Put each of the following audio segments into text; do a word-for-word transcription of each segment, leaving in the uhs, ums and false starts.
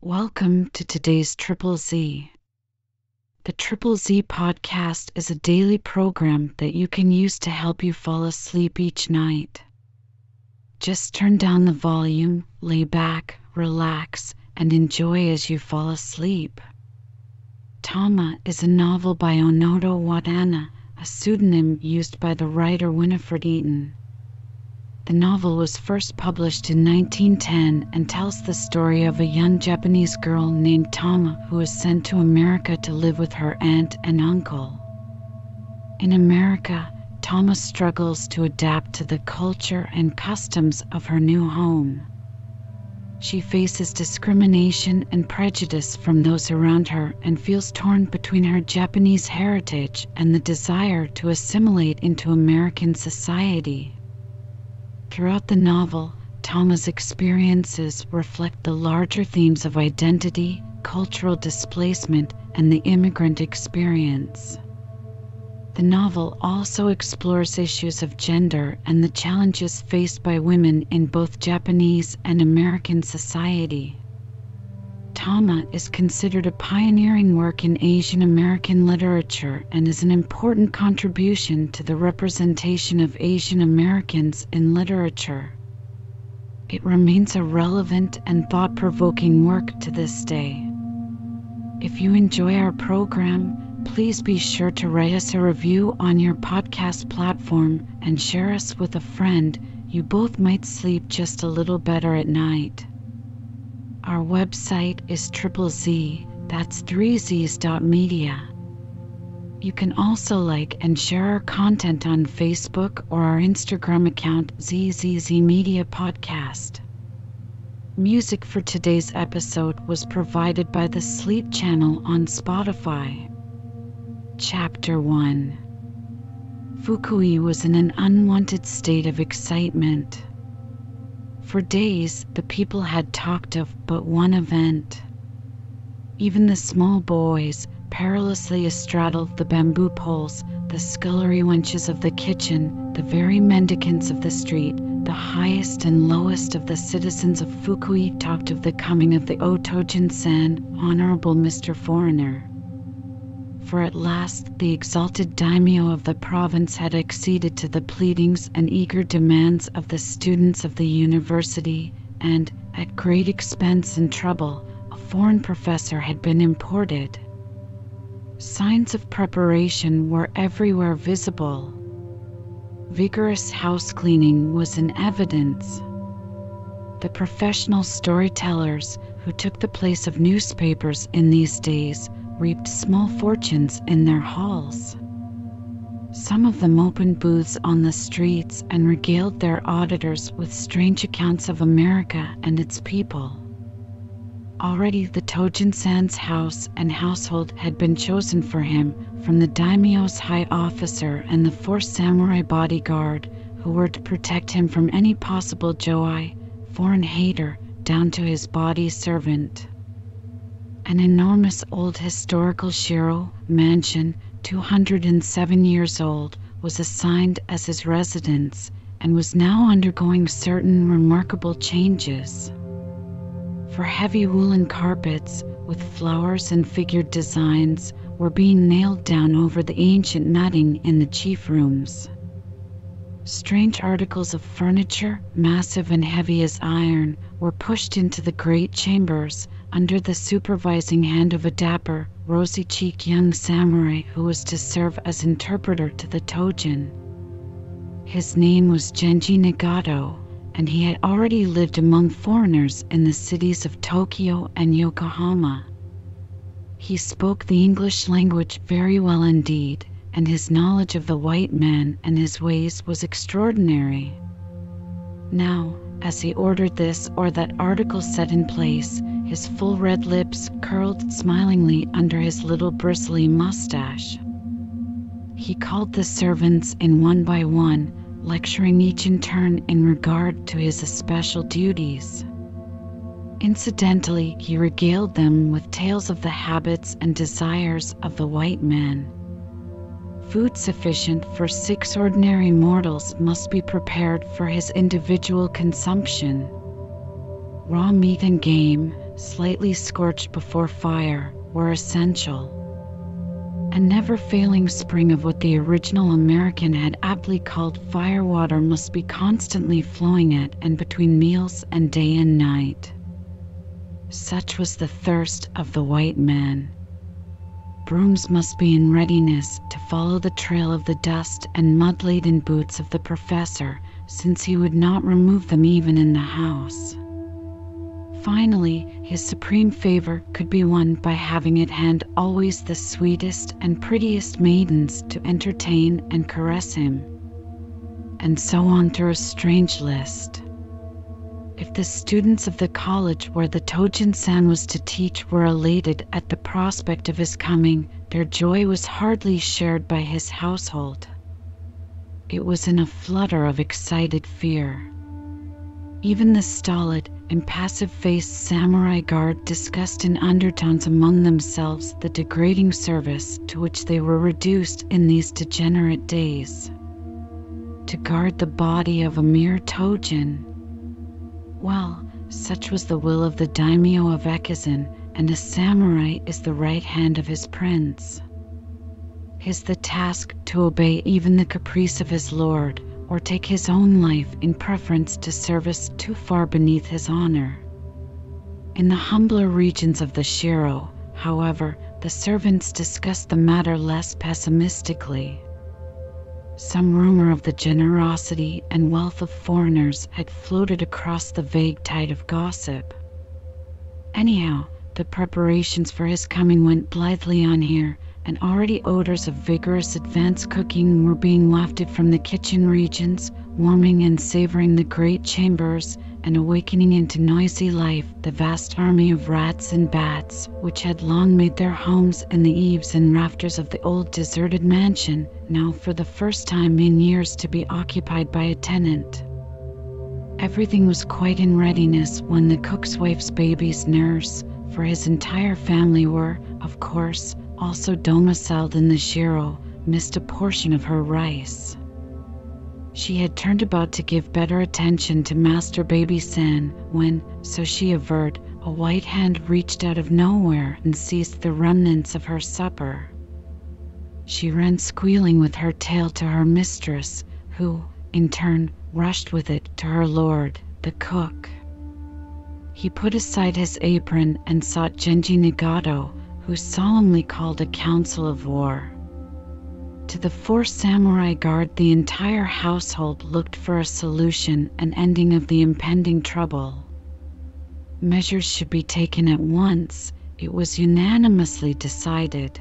Welcome to today's Triple Z. The Triple Z podcast is a daily program that you can use to help you fall asleep each night. Just turn down the volume, lay back, relax, and enjoy as you fall asleep. Tama is a novel by Onoto Watanna, a pseudonym used by the writer Winnifred Eaton. The novel was first published in nineteen ten and tells the story of a young Japanese girl named Tama who is sent to America to live with her aunt and uncle. In America, Tama struggles to adapt to the culture and customs of her new home. She faces discrimination and prejudice from those around her and feels torn between her Japanese heritage and the desire to assimilate into American society. Throughout the novel, Tama's experiences reflect the larger themes of identity, cultural displacement, and the immigrant experience. The novel also explores issues of gender and the challenges faced by women in both Japanese and American society. Tama is considered a pioneering work in Asian American literature and is an important contribution to the representation of Asian Americans in literature. It remains a relevant and thought-provoking work to this day. If you enjoy our program, please be sure to write us a review on your podcast platform and share us with a friend. You both might sleep just a little better at night. Our website is triple Z, that's three Z's dot media. You can also like and share our content on Facebook or our Instagram account Z Z Z Media Podcast. Music for today's episode was provided by the Sleep Channel on Spotify. Chapter one. Fukui was in an unwanted state of excitement. For days, the people had talked of but one event. Even the small boys, perilously astraddle the bamboo poles, the scullery wenches of the kitchen, the very mendicants of the street, the highest and lowest of the citizens of Fukui talked of the coming of the Otojin Sen, Honorable Mister Foreigner. For at last the exalted daimyo of the province had acceded to the pleadings and eager demands of the students of the university, and, at great expense and trouble, a foreign professor had been imported. Signs of preparation were everywhere visible. Vigorous house-cleaning was in evidence. The professional storytellers, who took the place of newspapers in these days, reaped small fortunes in their halls. Some of them opened booths on the streets and regaled their auditors with strange accounts of America and its people. Already the Tojin San's house and household had been chosen for him from the daimyo's high officer and the four samurai bodyguard, who were to protect him from any possible Joai, foreign hater, down to his body servant. An enormous old historical Shiro mansion, two hundred seven years old, was assigned as his residence and was now undergoing certain remarkable changes. For heavy woolen carpets, with flowers and figured designs, were being nailed down over the ancient matting in the chief rooms. Strange articles of furniture, massive and heavy as iron, were pushed into the great chambers, under the supervising hand of a dapper, rosy-cheeked young samurai who was to serve as interpreter to the Tojin. His name was Genji Nagato, and he had already lived among foreigners in the cities of Tokyo and Yokohama. He spoke the English language very well indeed, and his knowledge of the white man and his ways was extraordinary. Now, as he ordered this or that article set in place, his full red lips curled smilingly under his little bristly mustache. He called the servants in one by one, lecturing each in turn in regard to his especial duties. Incidentally, he regaled them with tales of the habits and desires of the white man. Food sufficient for six ordinary mortals must be prepared for his individual consumption. Raw meat and game, slightly scorched before fire, were essential. A never-failing spring of what the original American had aptly called firewater must be constantly flowing at and between meals and day and night. Such was the thirst of the white man. Brooms must be in readiness to follow the trail of the dust and mud-laden boots of the professor, since he would not remove them even in the house. Finally, his supreme favor could be won by having at hand always the sweetest and prettiest maidens to entertain and caress him. And so on through a strange list. If the students of the college where the Tojin Sen was to teach were elated at the prospect of his coming, their joy was hardly shared by his household. It was in a flutter of excited fear. Even the stolid, impassive-faced samurai guard discussed in undertones among themselves the degrading service to which they were reduced in these degenerate days. To guard the body of a mere Tojin. Well, such was the will of the daimyo of Echizen, and a samurai is the right hand of his prince. His the task to obey even the caprice of his lord, or take his own life in preference to service too far beneath his honor. In the humbler regions of the Shiro, however, the servants discussed the matter less pessimistically. Some rumor of the generosity and wealth of foreigners had floated across the vague tide of gossip. Anyhow, the preparations for his coming went blithely on here, and already odors of vigorous advance cooking were being wafted from the kitchen regions, warming and savoring the great chambers, and awakening into noisy life the vast army of rats and bats, which had long made their homes in the eaves and rafters of the old deserted mansion, now for the first time in years to be occupied by a tenant. Everything was quite in readiness when the cook's wife's baby's nurse, for his entire family were, of course, also domiciled in the Shiro, missed a portion of her rice. She had turned about to give better attention to Master Baby San when, so she averred, a white hand reached out of nowhere and seized the remnants of her supper. She ran squealing with her tail to her mistress, who, in turn, rushed with it to her lord, the cook. He put aside his apron and sought Genji Nagato, who solemnly called a council of war. To the four samurai guard, the entire household looked for a solution and ending of the impending trouble. Measures should be taken at once, it was unanimously decided.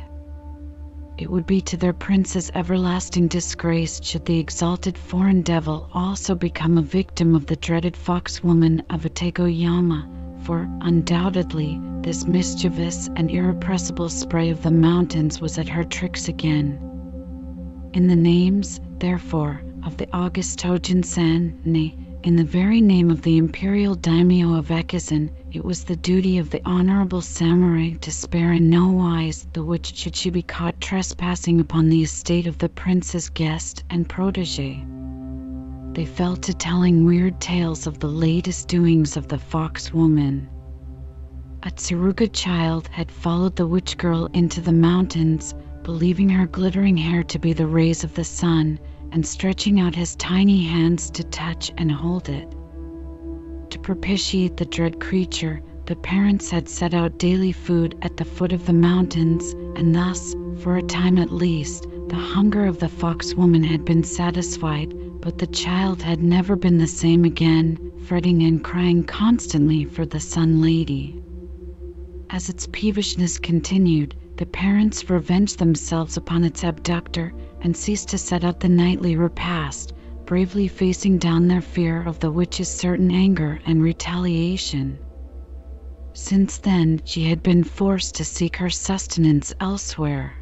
It would be to their prince's everlasting disgrace should the exalted foreign devil also become a victim of the dreaded foxwoman of Otegoyama, for, undoubtedly, this mischievous and irrepressible spray of the mountains was at her tricks again. In the names, therefore, of the august Tojin Sen, nay, in the very name of the imperial daimyo of Echizen, it was the duty of the honorable samurai to spare in no wise the which should she be caught trespassing upon the estate of the prince's guest and protege. They fell to telling weird tales of the latest doings of the foxwoman. A Tsuruga child had followed the witch girl into the mountains, believing her glittering hair to be the rays of the sun, and stretching out his tiny hands to touch and hold it. To propitiate the dread creature, the parents had set out daily food at the foot of the mountains, and thus, for a time at least, the hunger of the foxwoman had been satisfied, but the child had never been the same again, fretting and crying constantly for the sun lady. As its peevishness continued, the parents revenged themselves upon its abductor, and ceased to set out the nightly repast, bravely facing down their fear of the witch's certain anger and retaliation. Since then, she had been forced to seek her sustenance elsewhere.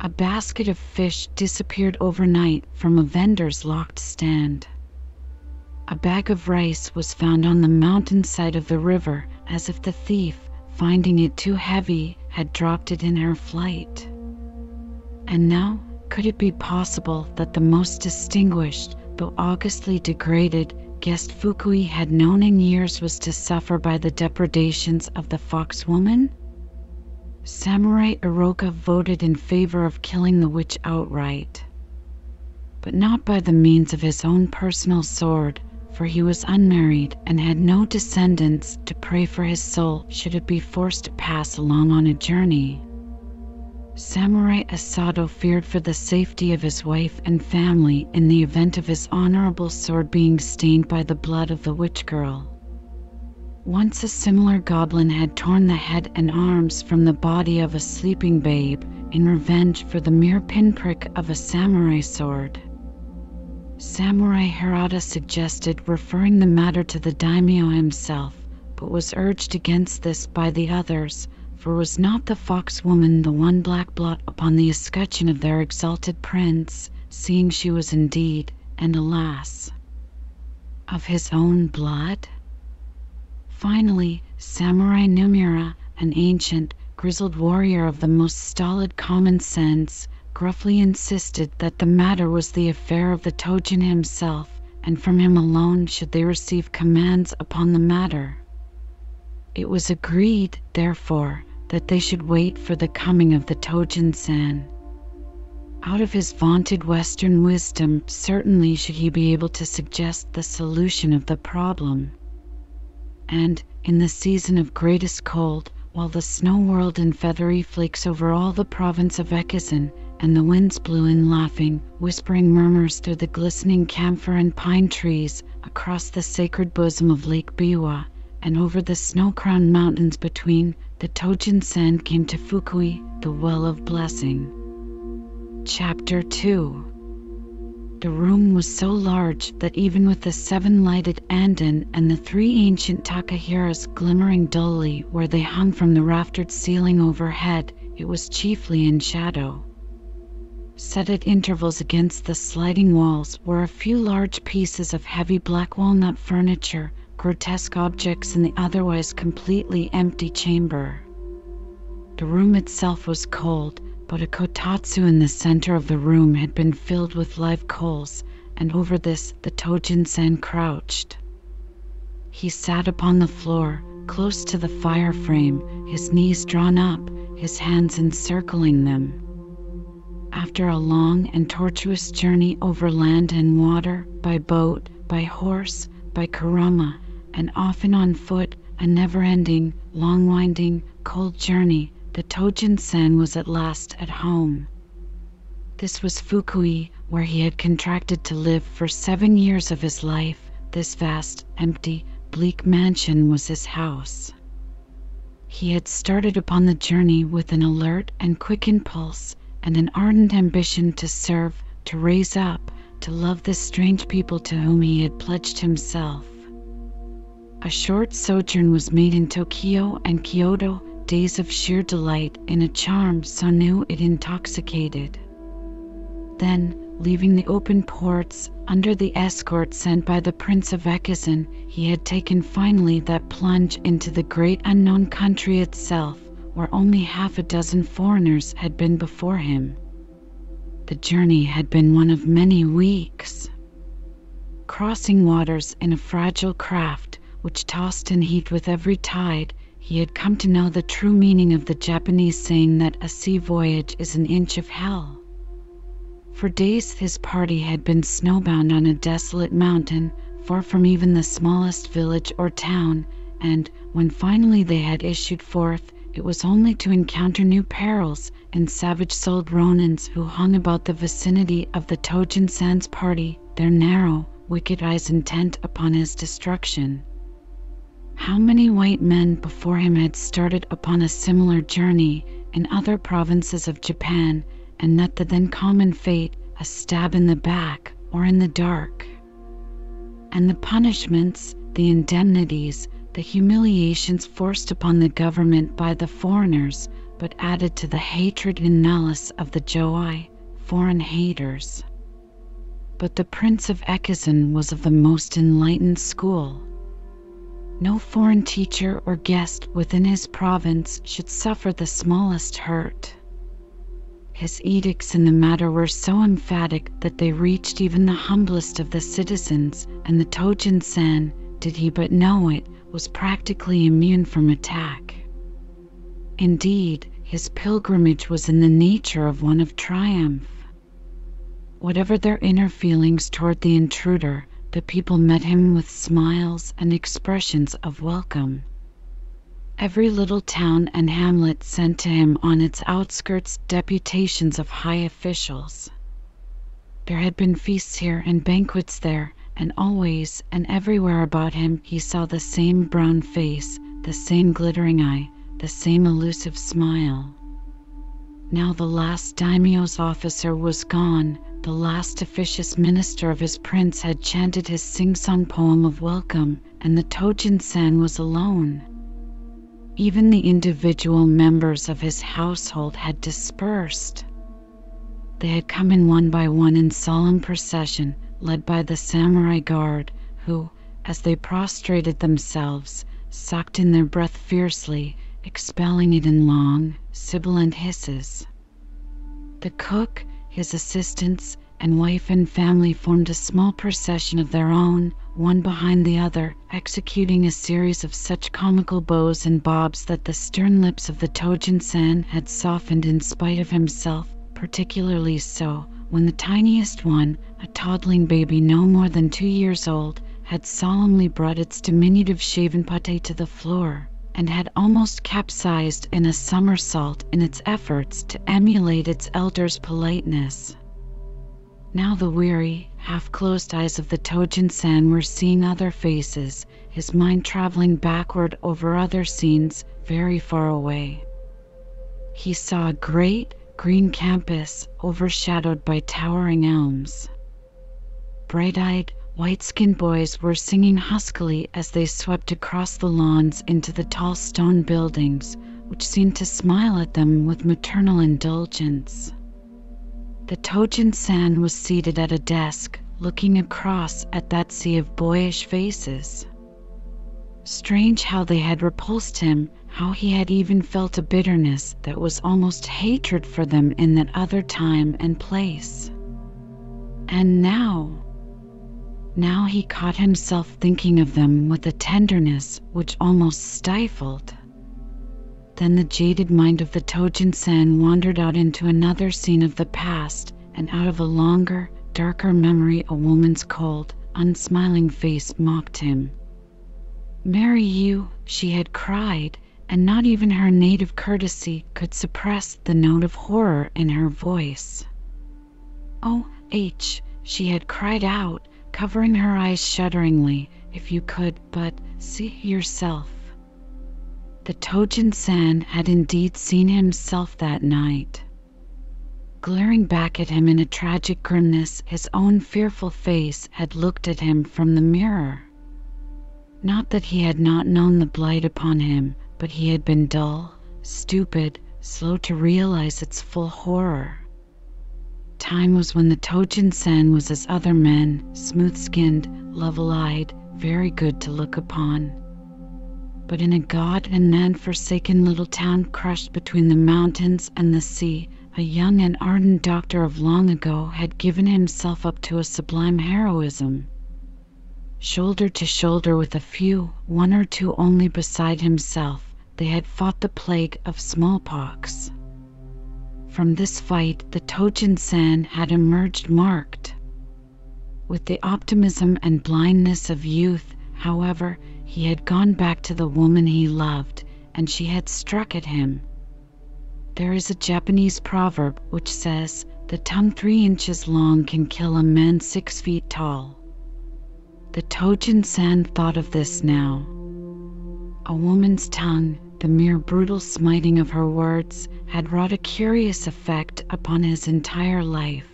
A basket of fish disappeared overnight from a vendor's locked stand. A bag of rice was found on the mountainside of the river, as if the thief, finding it too heavy, had dropped it in her flight. And now, could it be possible that the most distinguished, though augustly degraded, guest Fukui had known in years was to suffer by the depredations of the foxwoman? Samurai Iroka voted in favor of killing the witch outright, but not by the means of his own personal sword, for he was unmarried and had no descendants to pray for his soul should it be forced to pass along on a journey. Samurai Asado feared for the safety of his wife and family in the event of his honorable sword being stained by the blood of the witch girl. Once a similar goblin had torn the head and arms from the body of a sleeping babe in revenge for the mere pinprick of a samurai sword. Samurai Harada suggested referring the matter to the daimyo himself, but was urged against this by the others, for was not the foxwoman the one black blot upon the escutcheon of their exalted prince, seeing she was indeed, and alas, of his own blood? Finally, Samurai Nomura, an ancient, grizzled warrior of the most stolid common sense, gruffly insisted that the matter was the affair of the Tojin himself, and from him alone should they receive commands upon the matter. It was agreed, therefore, that they should wait for the coming of the Tojin Sen. Out of his vaunted Western wisdom, certainly should he be able to suggest the solution of the problem. And, in the season of greatest cold, while the snow whirled in feathery flakes over all the province of Echizen, and the winds blew in laughing, whispering murmurs through the glistening camphor and pine trees, across the sacred bosom of Lake Biwa, and over the snow-crowned mountains between, the Tojin Sen came to Fukui, the Well of Blessing. Chapter two. The room was so large that even with the seven-lighted Andon and the three ancient Takahiras glimmering dully where they hung from the raftered ceiling overhead, it was chiefly in shadow. Set at intervals against the sliding walls were a few large pieces of heavy black walnut furniture, grotesque objects in the otherwise completely empty chamber. The room itself was cold, but a kotatsu in the center of the room had been filled with live coals, and over this the Tojin Sen crouched. He sat upon the floor, close to the fire frame, his knees drawn up, his hands encircling them. After a long and tortuous journey over land and water, by boat, by horse, by kurama, and often on foot, a never-ending, long-winding, cold journey, the Tojin Sen was at last at home. This was Fukui, where he had contracted to live for seven years of his life. This vast, empty, bleak mansion was his house. He had started upon the journey with an alert and quick impulse, and an ardent ambition to serve, to raise up, to love this strange people to whom he had pledged himself. A short sojourn was made in Tokyo and Kyoto, days of sheer delight in a charm so new it intoxicated. Then, leaving the open ports, under the escort sent by the Prince of Echizen, he had taken finally that plunge into the great unknown country itself, where only half a dozen foreigners had been before him. The journey had been one of many weeks. Crossing waters in a fragile craft, which tossed and heaved with every tide, he had come to know the true meaning of the Japanese saying that a sea voyage is an inch of hell. For days his party had been snowbound on a desolate mountain, far from even the smallest village or town, and, when finally they had issued forth, it was only to encounter new perils and savage-souled ronins who hung about the vicinity of the Tojin Sen's party, their narrow, wicked eyes intent upon his destruction. How many white men before him had started upon a similar journey in other provinces of Japan, and met the then common fate, a stab in the back or in the dark? And the punishments, the indemnities, the humiliations forced upon the government by the foreigners, but added to the hatred and malice of the Joai, foreign haters. But the Prince of Echizen was of the most enlightened school. No foreign teacher or guest within his province should suffer the smallest hurt. His edicts in the matter were so emphatic that they reached even the humblest of the citizens, and the Tojin Sen, did he but know it, was practically immune from attack. Indeed, his pilgrimage was in the nature of one of triumph. Whatever their inner feelings toward the intruder, the people met him with smiles and expressions of welcome. Every little town and hamlet sent to him on its outskirts deputations of high officials. There had been feasts here and banquets there, and always and everywhere about him he saw the same brown face, the same glittering eye, the same elusive smile. Now the last daimyo's officer was gone, the last officious minister of his prince had chanted his sing-song poem of welcome, and the Tojin-san was alone. Even the individual members of his household had dispersed. They had come in one by one in solemn procession, led by the samurai guard, who, as they prostrated themselves, sucked in their breath fiercely, expelling it in long, sibilant hisses. The cook, his assistants, and wife and family formed a small procession of their own, one behind the other, executing a series of such comical bows and bobs that the stern lips of the Tojin-san had softened in spite of himself, particularly so when the tiniest one, a toddling baby no more than two years old, had solemnly brought its diminutive shaven pate to the floor, and had almost capsized in a somersault in its efforts to emulate its elder's politeness. Now the weary, half-closed eyes of the Tojin-san were seeing other faces, his mind traveling backward over other scenes, very far away. He saw a great, green campus, overshadowed by towering elms. Bright-eyed, white-skinned boys were singing huskily as they swept across the lawns into the tall stone buildings, which seemed to smile at them with maternal indulgence. The Tojin-san was seated at a desk, looking across at that sea of boyish faces. Strange how they had repulsed him, how he had even felt a bitterness that was almost hatred for them in that other time and place. And now... Now he caught himself thinking of them with a tenderness which almost stifled. Then the jaded mind of the Tojin-san wandered out into another scene of the past, and out of a longer, darker memory a woman's cold, unsmiling face mocked him. "Marry you," she had cried, and not even her native courtesy could suppress the note of horror in her voice. "Oh, H," she had cried out, covering her eyes shudderingly, "if you could but see yourself." The Tojin-san had indeed seen himself that night. Glaring back at him in a tragic grimness, his own fearful face had looked at him from the mirror. Not that he had not known the blight upon him, but he had been dull, stupid, slow to realize its full horror. Time was when the Tojin-san was as other men, smooth-skinned, level-eyed, very good to look upon. But in a god and man-forsaken little town crushed between the mountains and the sea, a young and ardent doctor of long ago had given himself up to a sublime heroism. Shoulder to shoulder with a few, one or two only beside himself, they had fought the plague of smallpox. From this fight the Tojin-san had emerged marked. With the optimism and blindness of youth, however, he had gone back to the woman he loved, and she had struck at him. There is a Japanese proverb which says, "The tongue three inches long can kill a man six feet tall." The Tojin-san thought of this now. A woman's tongue, the mere brutal smiting of her words, had wrought a curious effect upon his entire life.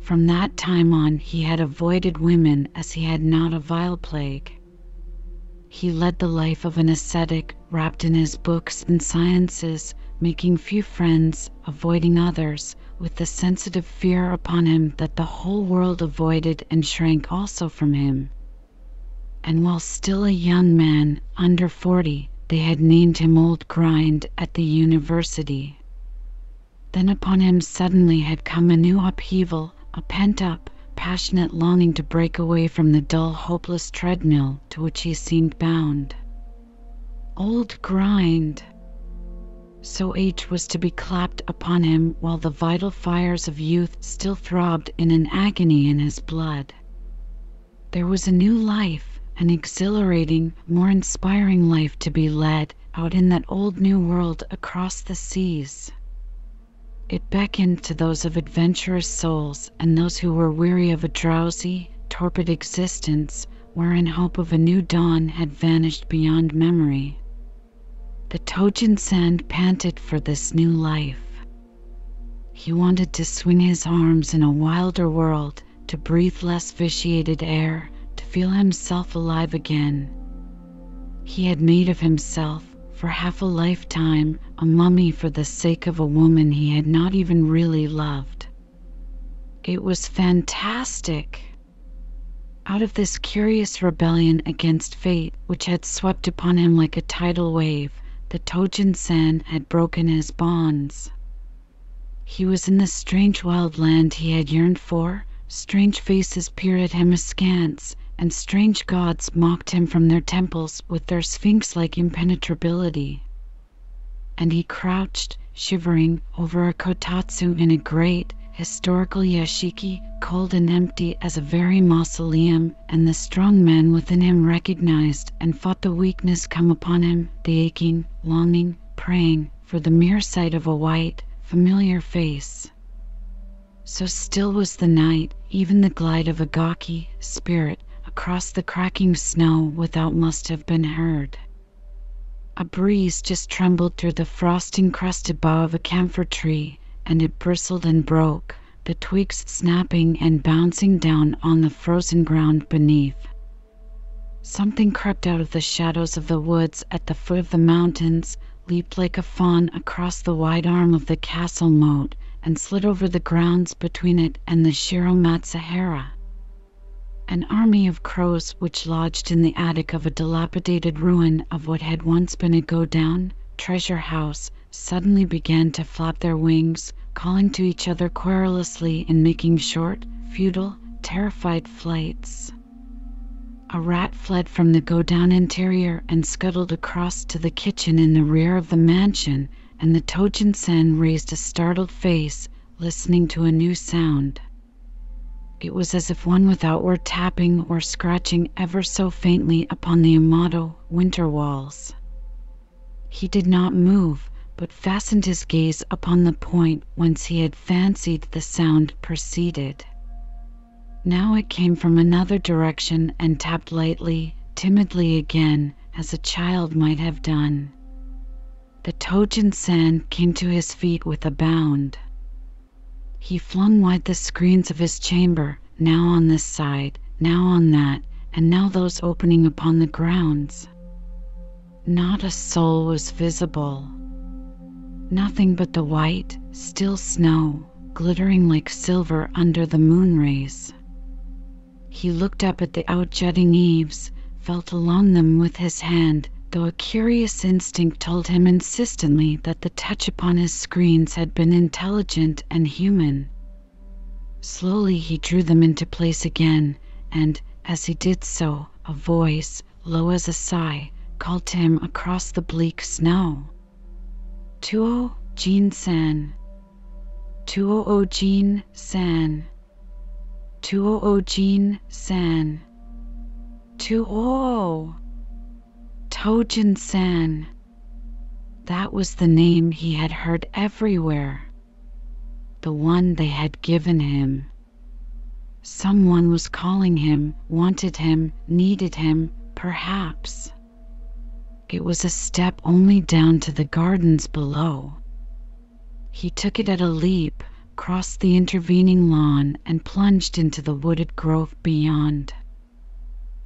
From that time on he had avoided women as he had not a vile plague. He led the life of an ascetic, wrapped in his books and sciences, making few friends, avoiding others, with the sensitive fear upon him that the whole world avoided and shrank also from him. And while still a young man, under forty, they had named him Old Grind at the university. Then upon him suddenly had come a new upheaval, a pent-up, passionate longing to break away from the dull, hopeless treadmill to which he seemed bound. Old grind! So age was to be clapped upon him while the vital fires of youth still throbbed in an agony in his blood. There was a new life, an exhilarating, more inspiring life to be led out in that old new world across the seas. It beckoned to those of adventurous souls and those who were weary of a drowsy, torpid existence wherein hope of a new dawn had vanished beyond memory. The Tojin Sen panted for this new life. He wanted to swing his arms in a wilder world, to breathe less vitiated air, to feel himself alive again. He had made of himself, for half a lifetime, a mummy for the sake of a woman he had not even really loved. It was fantastic! Out of this curious rebellion against fate, which had swept upon him like a tidal wave, the Tojin Sen had broken his bonds. He was in the strange wild land he had yearned for, strange faces peered at him askance, and strange gods mocked him from their temples with their sphinx-like impenetrability. And he crouched, shivering, over a kotatsu in a great, historical yashiki, cold and empty as a very mausoleum, and the strong man within him recognized and fought the weakness come upon him, the aching, longing, praying, for the mere sight of a white, familiar face. So still was the night, even the glide of a gaki, spirit, across the cracking snow without must have been heard. A breeze just trembled through the frost-encrusted bough of a camphor tree, and it bristled and broke, the twigs snapping and bouncing down on the frozen ground beneath. Something crept out of the shadows of the woods at the foot of the mountains, leaped like a fawn across the wide arm of the castle moat, and slid over the grounds between it and the Shiro Matsuhara. An army of crows which lodged in the attic of a dilapidated ruin of what had once been a Godown, treasure house, suddenly began to flap their wings, calling to each other querulously and making short, futile, terrified flights. A rat fled from the Godown interior and scuttled across to the kitchen in the rear of the mansion, and the Tojin Sen raised a startled face, listening to a new sound. It was as if one with outward tapping or scratching ever so faintly upon the Amado winter walls. He did not move, but fastened his gaze upon the point whence he had fancied the sound proceeded. Now it came from another direction and tapped lightly, timidly again, as a child might have done. The Tojin Sen came to his feet with a bound. He flung wide the screens of his chamber, now on this side, now on that, and now those opening upon the grounds. Not a soul was visible. Nothing but the white, still snow, glittering like silver under the moon rays. He looked up at the outjutting eaves, felt along them with his hand, though a curious instinct told him insistently that the touch upon his screens had been intelligent and human. Slowly he drew them into place again, and, as he did so, a voice, low as a sigh, called to him across the bleak snow. "Tojin-san! Tojin-san! Tojin-san! Tojin-san! Tojin Sen." That was the name he had heard everywhere. The one they had given him. Someone was calling him, wanted him, needed him, perhaps. It was a step only down to the gardens below. He took it at a leap, crossed the intervening lawn, and plunged into the wooded grove beyond.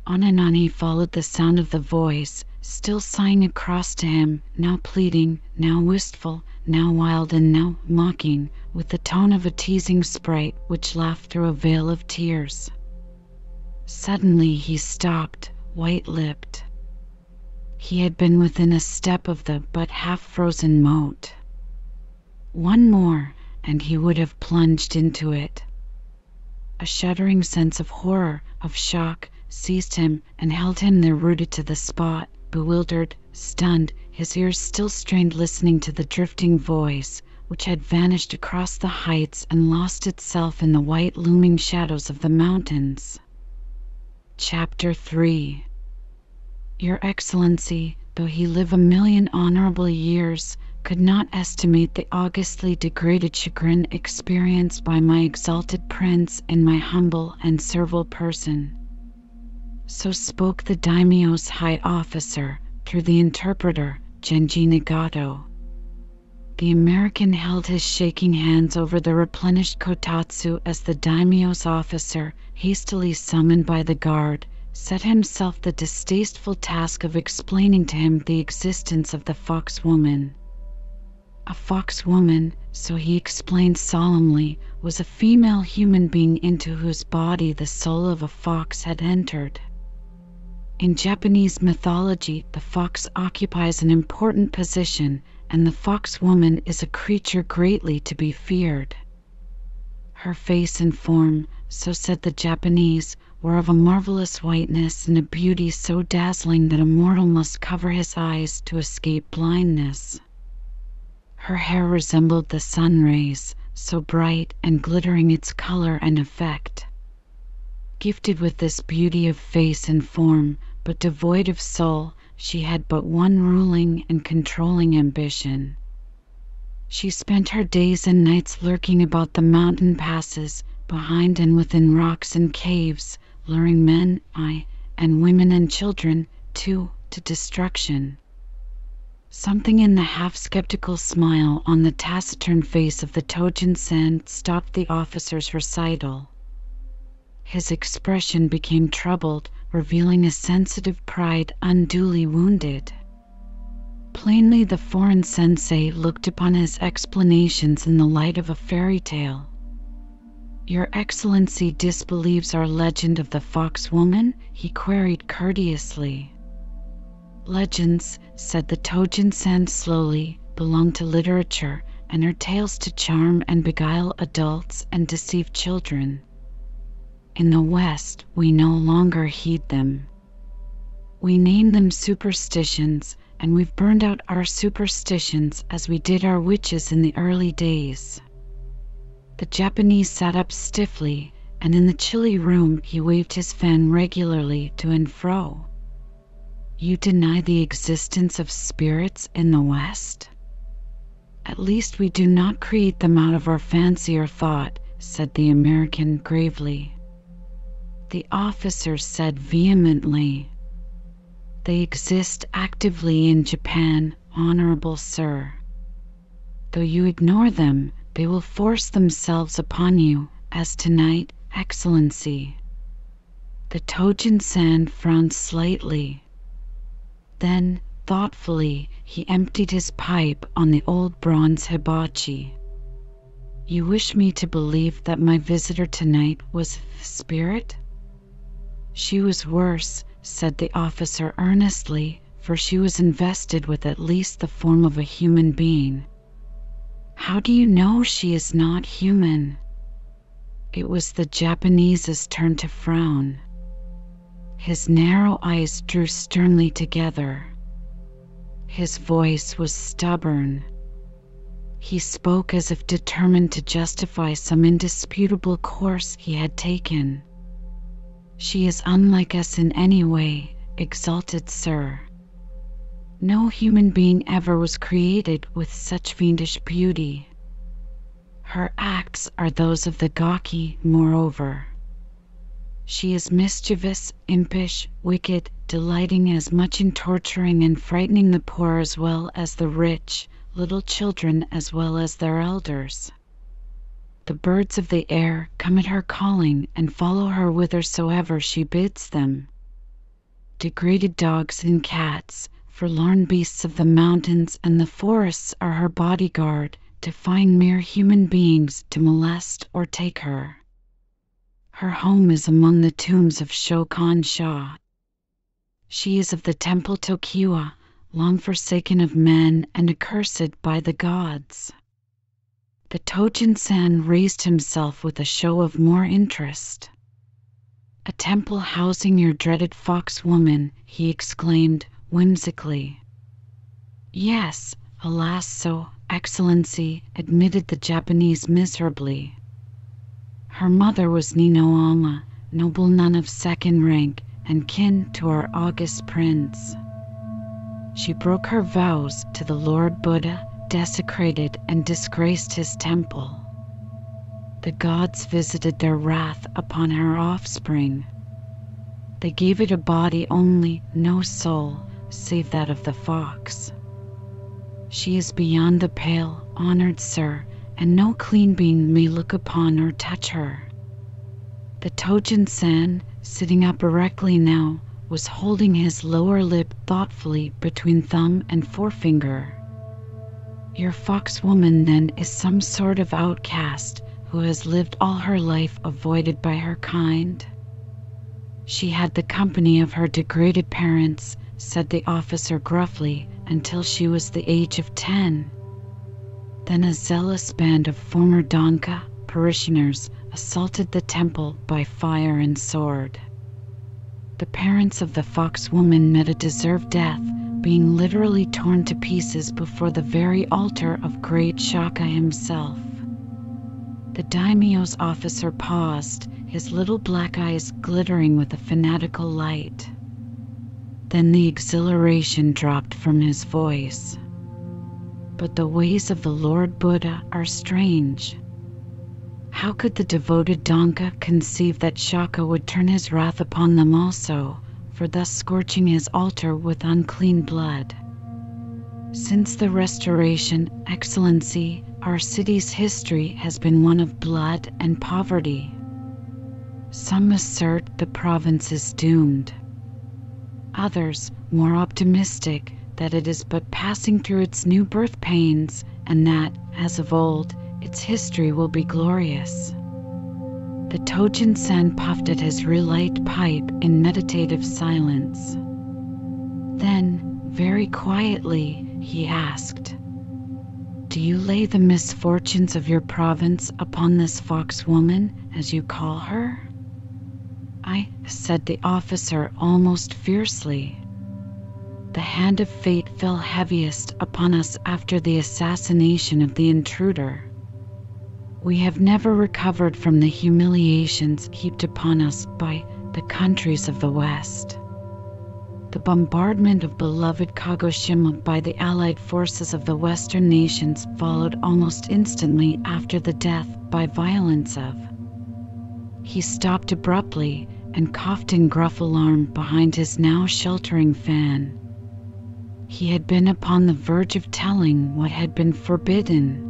On and on he followed the sound of the voice, still sighing across to him, now pleading, now wistful, now wild and now mocking, with the tone of a teasing sprite which laughed through a veil of tears. Suddenly he stopped, white-lipped. He had been within a step of the but half-frozen moat. One more, and he would have plunged into it. A shuddering sense of horror, of shock, seized him and held him there rooted to the spot, bewildered, stunned, his ears still strained listening to the drifting voice, which had vanished across the heights and lost itself in the white looming shadows of the mountains. Chapter three. Your Excellency, though he live a million honorable years, could not estimate the augustly degraded chagrin experienced by my exalted prince in my humble and servile person. So spoke the daimyo's high officer, through the interpreter, Genji Nagato. The American held his shaking hands over the replenished kotatsu as the daimyo's officer, hastily summoned by the guard, set himself the distasteful task of explaining to him the existence of the fox-woman. A fox-woman, so he explained solemnly, was a female human being into whose body the soul of a fox had entered. In Japanese mythology, the fox occupies an important position, and the fox-woman is a creature greatly to be feared. Her face and form, so said the Japanese, were of a marvelous whiteness and a beauty so dazzling that a mortal must cover his eyes to escape blindness. Her hair resembled the sun rays, so bright and glittering its color and effect. Gifted with this beauty of face and form, but devoid of soul, she had but one ruling and controlling ambition. She spent her days and nights lurking about the mountain passes, behind and within rocks and caves, luring men, aye, and women and children, too, to destruction. Something in the half-skeptical smile on the taciturn face of the Tojin Sen stopped the officer's recital. His expression became troubled, revealing a sensitive pride unduly wounded. Plainly the foreign sensei looked upon his explanations in the light of a fairy tale. "Your Excellency disbelieves our legend of the fox-woman?" he queried courteously. "Legends," said the Tojin Sen slowly, "belong to literature, and are tales to charm and beguile adults and deceive children. In the West, we no longer heed them. We name them superstitions, and we've burned out our superstitions as we did our witches in the early days." The Japanese sat up stiffly, and in the chilly room he waved his fan regularly to and fro. "You deny the existence of spirits in the West?" "At least we do not create them out of our fancy or thought," said the American gravely. The officer said vehemently, "They exist actively in Japan, honorable sir. Though you ignore them, they will force themselves upon you, as tonight, Excellency." The Tojin Sen frowned slightly. Then, thoughtfully, he emptied his pipe on the old bronze hibachi. "You wish me to believe that my visitor tonight was a spirit?" "She was worse," said the officer earnestly, "for she was invested with at least the form of a human being." "How do you know she is not human?" It was the Japanese's turn to frown. His narrow eyes drew sternly together. His voice was stubborn. He spoke as if determined to justify some indisputable course he had taken. "She is unlike us in any way, exalted sir. No human being ever was created with such fiendish beauty. Her acts are those of the gaki, moreover. She is mischievous, impish, wicked, delighting as much in torturing and frightening the poor as well as the rich, little children as well as their elders. The birds of the air come at her calling and follow her whithersoever she bids them. Degraded dogs and cats, forlorn beasts of the mountains and the forests are her bodyguard, defying mere human beings to molest or take her. Her home is among the tombs of Shokan-sha. She is of the Temple of Tokiwa, long forsaken of men and accursed by the gods. The Tojin Sen raised himself with a show of more interest. "A temple housing your dreaded fox woman," he exclaimed whimsically. "Yes, alas, so, Excellency," admitted the Japanese miserably. "Her mother was Ninoama, noble nun of second rank, and kin to our august prince. She broke her vows to the Lord Buddha, desecrated and disgraced his temple. The gods visited their wrath upon her offspring. They gave it a body only, no soul, save that of the fox. She is beyond the pale, honored sir, and no clean being may look upon or touch her." The Tojin Sen, sitting up erectly now, was holding his lower lip thoughtfully between thumb and forefinger. "Your fox woman, then, is some sort of outcast who has lived all her life avoided by her kind?" "She had the company of her degraded parents," said the officer gruffly, "until she was the age of ten. Then a zealous band of former Danka parishioners assaulted the temple by fire and sword. The parents of the fox woman met a deserved death, being literally torn to pieces before the very altar of great Shaka himself." The daimyo's officer paused, his little black eyes glittering with a fanatical light. Then the exhilaration dropped from his voice. "But the ways of the Lord Buddha are strange. How could the devoted Danka conceive that Shaka would turn his wrath upon them also, for thus scorching his altar with unclean blood? Since the Restoration, Excellency, our city's history has been one of blood and poverty. Some assert the province is doomed. Others, more optimistic, that it is but passing through its new birth pains, and that, as of old, its history will be glorious." The Tojin Sen puffed at his relit pipe in meditative silence. Then, very quietly, he asked, "Do you lay the misfortunes of your province upon this fox woman, as you call her?" "I," said the officer almost fiercely. "The hand of fate fell heaviest upon us after the assassination of the intruder. We have never recovered from the humiliations heaped upon us by the countries of the West. The bombardment of beloved Kagoshima by the Allied forces of the Western nations followed almost instantly after the death by violence of..." He stopped abruptly and coughed in gruff alarm behind his now sheltering fan. He had been upon the verge of telling what had been forbidden.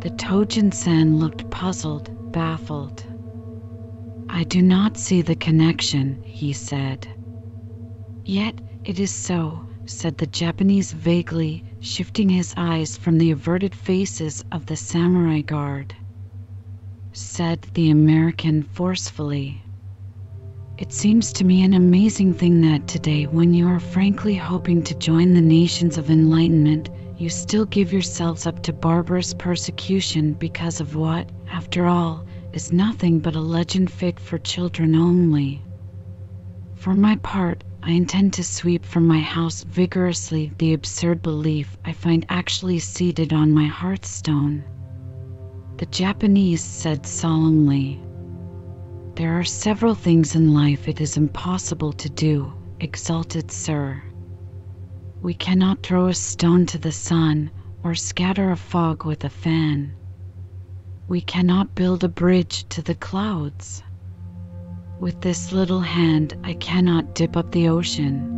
The Tojin Sen looked puzzled, baffled. "I do not see the connection," he said. "Yet it is so," said the Japanese vaguely, shifting his eyes from the averted faces of the samurai guard. Said the American forcefully, "It seems to me an amazing thing that today, when you are frankly hoping to join the nations of enlightenment, you still give yourselves up to barbarous persecution because of what, after all, is nothing but a legend fit for children only. For my part, I intend to sweep from my house vigorously the absurd belief I find actually seated on my hearthstone." The Japanese said solemnly, "There are several things in life it is impossible to do, exalted sir. We cannot throw a stone to the sun, or scatter a fog with a fan. We cannot build a bridge to the clouds. With this little hand I cannot dip up the ocean.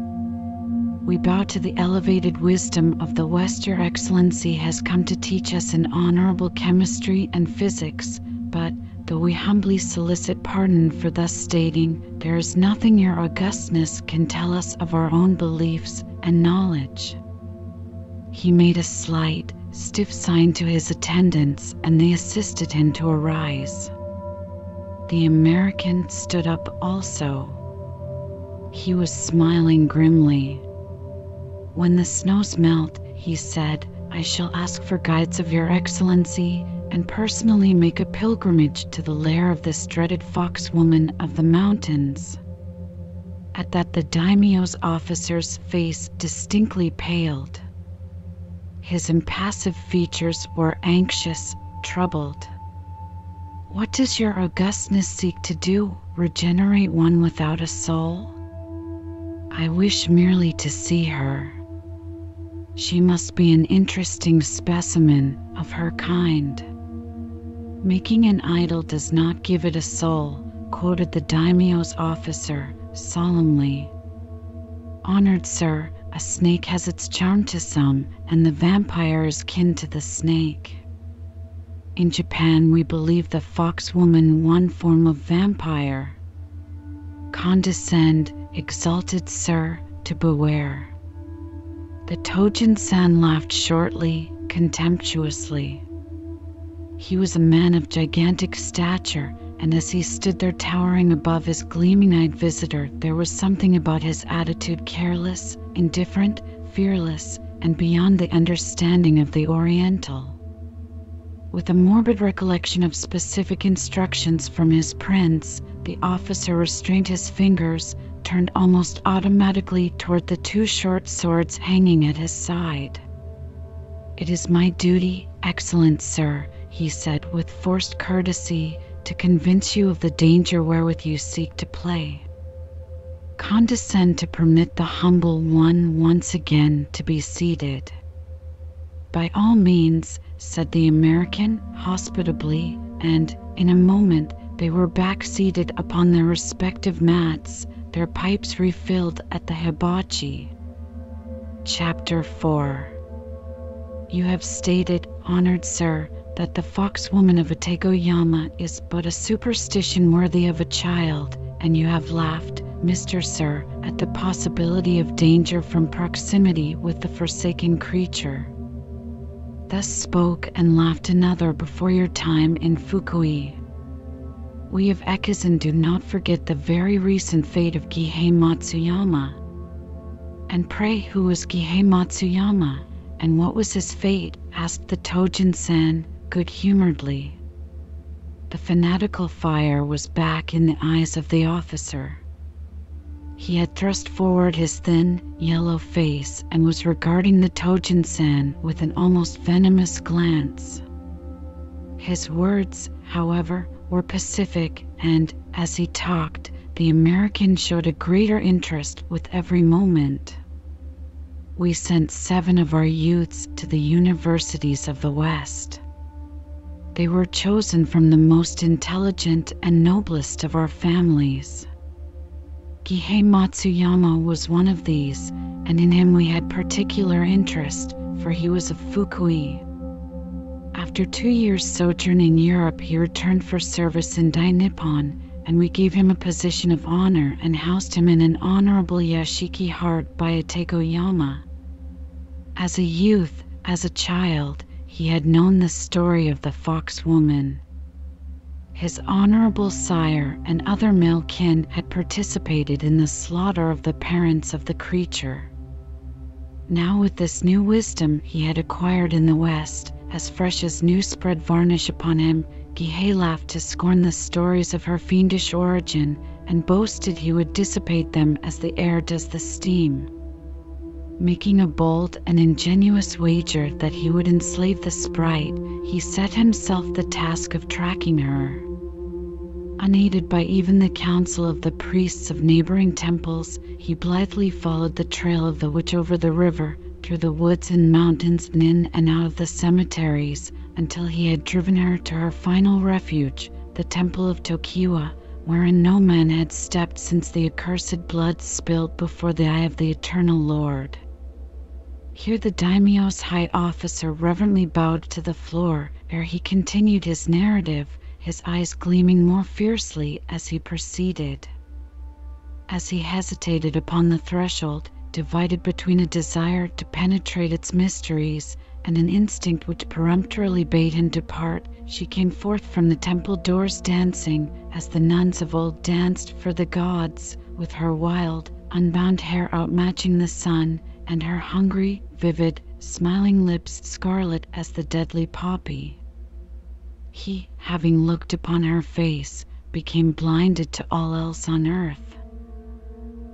We bow to the elevated wisdom of the West your Excellency has come to teach us in honorable chemistry and physics, but, though we humbly solicit pardon for thus stating, there is nothing your augustness can tell us of our own beliefs and knowledge." He made a slight, stiff sign to his attendants, and they assisted him to arise. The American stood up also. He was smiling grimly. "When the snows melt," he said, "I shall ask for guides of your Excellency, and personally make a pilgrimage to the lair of this dreaded fox woman of the mountains. At that, the daimyo's officer's face distinctly paled. His impassive features were anxious, troubled. What does your augustness seek to do? Regenerate one without a soul? I wish merely to see her. She must be an interesting specimen of her kind. Making an idol does not give it a soul, quoted the daimyo's officer solemnly. Honored sir, a snake has its charm to some, and the vampire is kin to the snake. In Japan, we believe the fox woman one form of vampire. Condescend, exalted sir, to beware. The Tojin Sen laughed shortly, contemptuously. He was a man of gigantic stature, and as he stood there towering above his gleaming-eyed visitor, there was something about his attitude careless, indifferent, fearless, and beyond the understanding of the Oriental. With a morbid recollection of specific instructions from his prince, the officer restrained his fingers, turned almost automatically toward the two short swords hanging at his side. "It is my duty, excellent sir," he said with forced courtesy, "to convince you of the danger wherewith you seek to play. Condescend to permit the humble one once again to be seated." "By all means," said the American, hospitably, and, in a moment, they were back seated upon their respective mats, their pipes refilled at the hibachi. Chapter four. You have stated, honored sir, that the fox woman of Otegoyama is but a superstition worthy of a child, and you have laughed, Mister Sir, at the possibility of danger from proximity with the forsaken creature. Thus spoke and laughed another before your time in Fukui. We of Echizen do not forget the very recent fate of Gihei Matsuyama. And pray, who was Gihei Matsuyama, and what was his fate? Asked the Tojin-san, good-humoredly. The fanatical fire was back in the eyes of the officer. He had thrust forward his thin, yellow face and was regarding the Tojin-san with an almost venomous glance. His words, however, were pacific, and, as he talked, the American showed a greater interest with every moment. We sent seven of our youths to the universities of the West. They were chosen from the most intelligent and noblest of our families. Gihei Matsuyama was one of these, and in him we had particular interest, for he was of Fukui. After two years' sojourn in Europe, he returned for service in Dai Nippon, and we gave him a position of honor and housed him in an honorable yashiki hard by Otegoyama. As a youth, as a child, he had known the story of the fox woman. His honorable sire and other male kin had participated in the slaughter of the parents of the creature. Now, with this new wisdom he had acquired in the West, as fresh as new spread varnish upon him, Gihei laughed to scorn the stories of her fiendish origin, and boasted he would dissipate them as the air does the steam. Making a bold and ingenuous wager that he would enslave the sprite, he set himself the task of tracking her. Unaided by even the counsel of the priests of neighboring temples, he blithely followed the trail of the witch over the river, through the woods and mountains and in and out of the cemeteries, until he had driven her to her final refuge, the Temple of Tokiwa, wherein no man had stepped since the accursed blood spilled before the eye of the Eternal Lord. Here the daimyo's high officer reverently bowed to the floor, ere he continued his narrative, his eyes gleaming more fiercely as he proceeded. As he hesitated upon the threshold, divided between a desire to penetrate its mysteries and an instinct which peremptorily bade him depart, she came forth from the temple doors dancing, as the nuns of old danced for the gods, with her wild, unbound hair outmatching the sun, and her hungry, vivid, smiling lips scarlet as the deadly poppy. He, having looked upon her face, became blinded to all else on earth.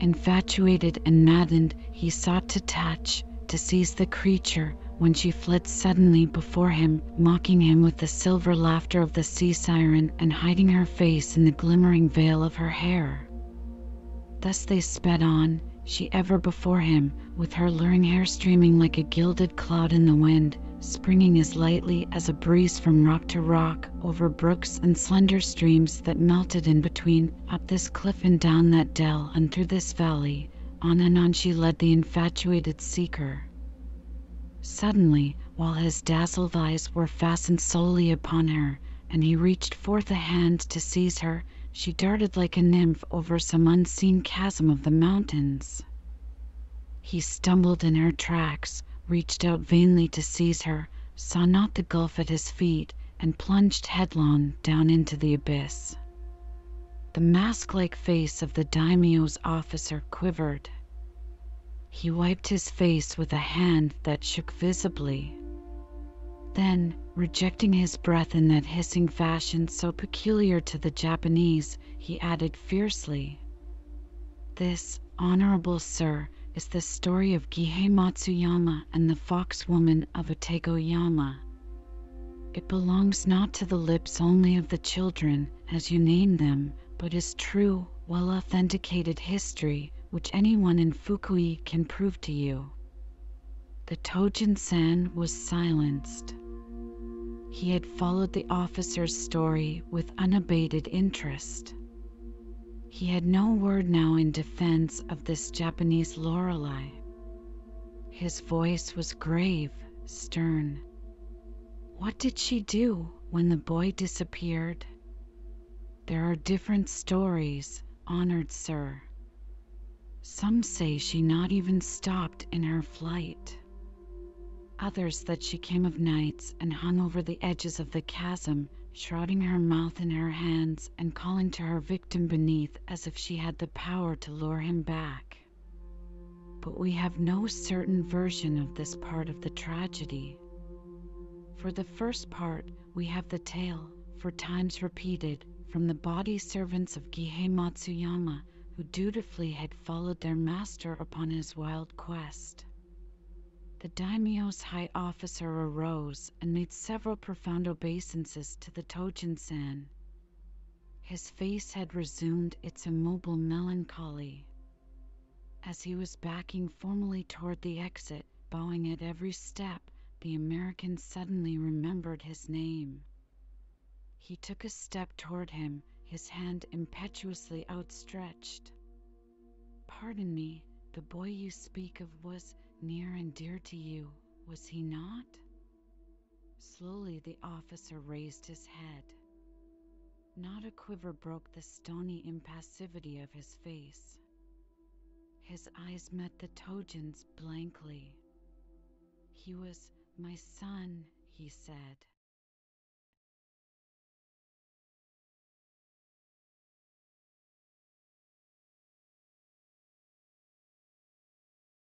Infatuated and maddened, he sought to touch, to seize the creature, when she fled suddenly before him, mocking him with the silver laughter of the sea siren and hiding her face in the glimmering veil of her hair. Thus they sped on, she ever before him, with her luring hair streaming like a gilded cloud in the wind, springing as lightly as a breeze from rock to rock, over brooks and slender streams that melted in between, up this cliff and down that dell and through this valley, on and on she led the infatuated seeker. Suddenly, while his dazzled eyes were fastened solely upon her, and he reached forth a hand to seize her, she darted like a nymph over some unseen chasm of the mountains. He stumbled in her tracks, reached out vainly to seize her, saw not the gulf at his feet, and plunged headlong down into the abyss. The mask-like face of the daimyo's officer quivered. He wiped his face with a hand that shook visibly. Then, rejecting his breath in that hissing fashion so peculiar to the Japanese, he added fiercely, "This, honorable sir, is the story of Gihei Matsuyama and the fox-woman of Otegoyama. It belongs not to the lips only of the children, as you name them, but is true, well-authenticated history, which anyone in Fukui can prove to you." The Tojin Sen was silenced. He had followed the officer's story with unabated interest. He had no word now in defense of this Japanese Lorelei. His voice was grave, stern. What did she do when the boy disappeared? There are different stories, honored sir. Some say she not even stopped in her flight. Others that she came of nights and hung over the edges of the chasm, shrouding her mouth in her hands and calling to her victim beneath as if she had the power to lure him back. But we have no certain version of this part of the tragedy. For the first part, we have the tale, for times repeated, from the body servants of Gihei Matsuyama, who dutifully had followed their master upon his wild quest. The daimyo's high officer arose and made several profound obeisances to the Tojin-san. His face had resumed its immobile melancholy. As he was backing formally toward the exit, bowing at every step, the American suddenly remembered his name. He took a step toward him, his hand impetuously outstretched. "Pardon me, the boy you speak of was near and dear to you, was he not?" Slowly the officer raised his head. Not a quiver broke the stony impassivity of his face. His eyes met the Tojin's blankly. "He was my son," he said.